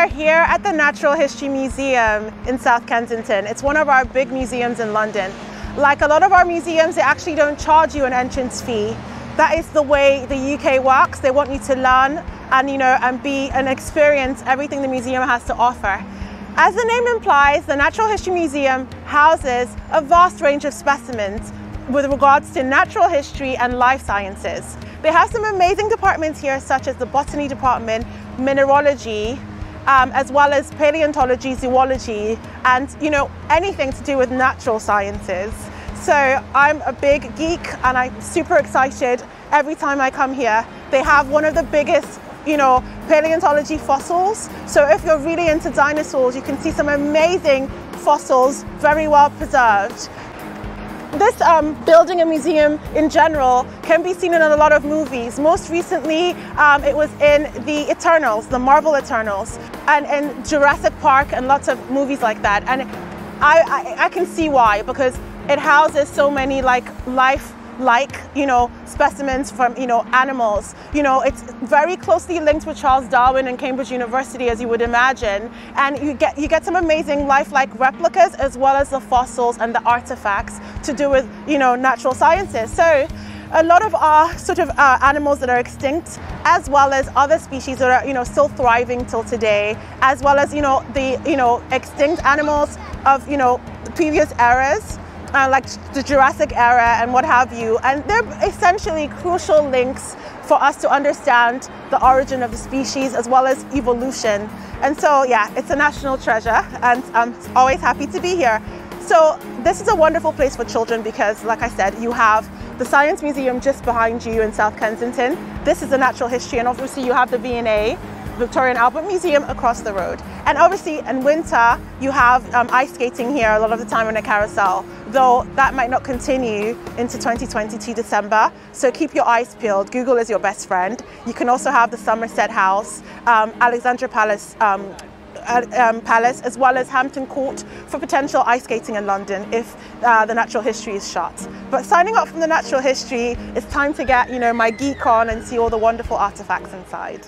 are here at the Natural History Museum in South Kensington. It's one of our big museums in London. Like a lot of our museums, they actually don't charge you an entrance fee. That is the way the UK works. They want you to learn and, and experience everything the museum has to offer. As the name implies, the Natural History Museum houses a vast range of specimens with regards to natural history and life sciences. They have some amazing departments here, such as the Botany Department, Mineralogy, as well as Paleontology, Zoology, and anything to do with natural sciences. So I'm a big geek and I'm super excited every time I come here. They have one of the biggest paleontology fossils. So if you're really into dinosaurs, you can see some amazing fossils, very well preserved. This building and museum in general can be seen in a lot of movies. Most recently, it was in the Eternals, the Marvel Eternals, and in Jurassic Park and lots of movies like that. And I can see why, because it houses so many specimens from animals. It's very closely linked with Charles Darwin and Cambridge University, as you would imagine, and you get some amazing lifelike replicas as well as the fossils and the artifacts to do with natural sciences. So a lot of our animals that are extinct, as well as other species that are still thriving till today, as well as the extinct animals of previous eras, like the Jurassic era and what have you. And they're essentially crucial links for us to understand the origin of the species as well as evolution. And so, yeah, it's a national treasure and I'm always happy to be here. So this is a wonderful place for children because, like I said, you have the Science Museum just behind you in South Kensington. This is the Natural History, and obviously you have the V&A, Victoria and Albert Museum, across the road. And obviously in winter, you have ice skating here a lot of the time on a carousel, though that might not continue into 2022 December. So keep your eyes peeled. Google is your best friend. You can also have the Somerset House, Alexandra Palace, as well as Hampton Court for potential ice skating in London if the Natural History is shut. But signing up from the Natural History, it's time to get my geek on and see all the wonderful artifacts inside.